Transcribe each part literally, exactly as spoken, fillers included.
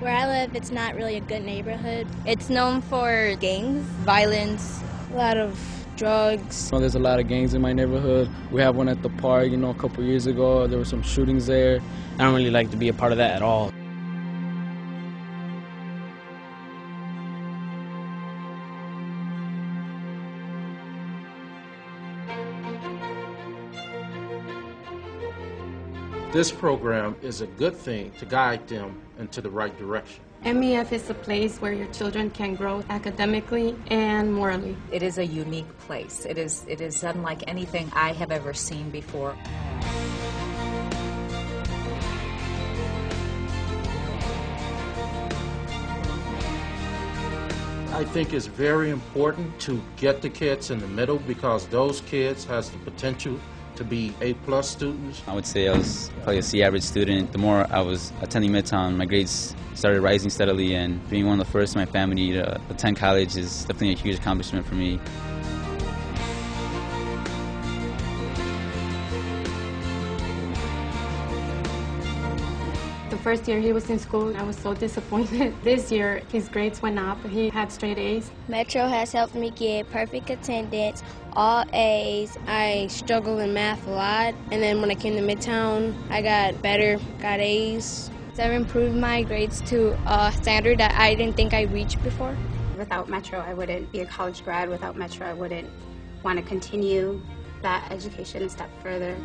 Where I live, it's not really a good neighborhood. It's known for gangs, violence, a lot of drugs. You know, there's a lot of gangs in my neighborhood. We have one at the park, you know, a couple years ago. There were some shootings there. I don't really like to be a part of that at all. This program is a good thing to guide them into the right direction. M E F is a place where your children can grow academically and morally. It is a unique place. It is, it is unlike anything I have ever seen before. I think it's very important to get the kids in the middle because those kids has the potential to be A plus students. I would say I was probably a C average student. The more I was attending Midtown, my grades started rising steadily, and being one of the first in my family to attend college is definitely a huge accomplishment for me. The first year he was in school, I was so disappointed. This year, his grades went up. He had straight A's. Metro has helped me get perfect attendance, all A's. I struggled in math a lot, and then when I came to Midtown, I got better, got A's. I've improved my grades to a standard that I didn't think I reached before. Without Metro, I wouldn't be a college grad. Without Metro, I wouldn't want to continue that education a step further.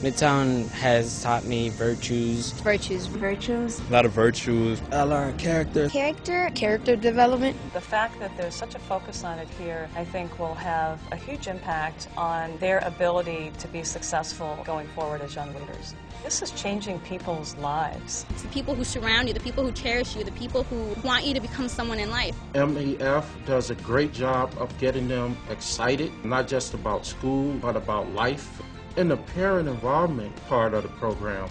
Midtown has taught me virtues. Virtues. Virtues. A lot of virtues. I learned character. Character. Character development. The fact that there's such a focus on it here, I think, will have a huge impact on their ability to be successful going forward as young leaders. This is changing people's lives. It's the people who surround you, the people who cherish you, the people who want you to become someone in life. M E F does a great job of getting them excited, not just about school, but about life. In the parent involvement part of the program,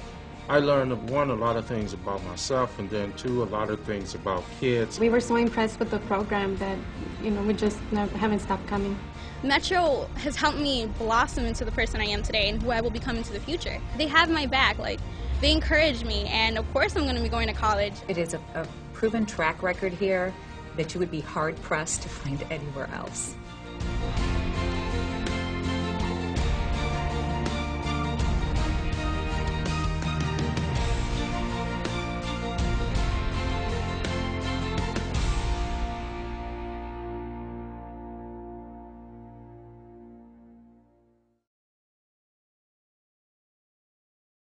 I learned, one, a lot of things about myself, and then, two, a lot of things about kids. We were so impressed with the program that, you know, we just never, haven't stopped coming. Metro has helped me blossom into the person I am today and who I will become into the future. They have my back. Like, they encourage me, and, of course, I'm going to be going to college. It is a, a proven track record here that you would be hard-pressed to find anywhere else.